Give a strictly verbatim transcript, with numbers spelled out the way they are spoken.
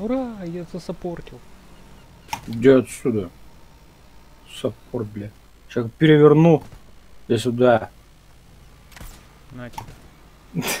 Ура, я засаппортил. Иди отсюда. Саппорт, бля. Сейчас переверну. Я сюда. На тебя.